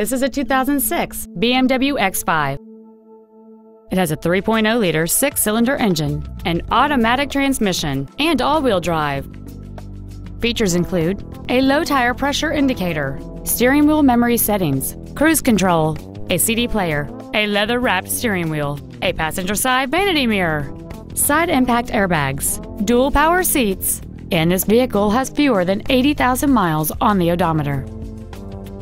This is a 2006 BMW X5. It has a 3.0-liter six-cylinder engine, an automatic transmission, and all-wheel drive. Features include a low-tire pressure indicator, steering wheel memory settings, cruise control, a CD player, a leather-wrapped steering wheel, a passenger side vanity mirror, side impact airbags, dual power seats, and this vehicle has fewer than 80,000 miles on the odometer.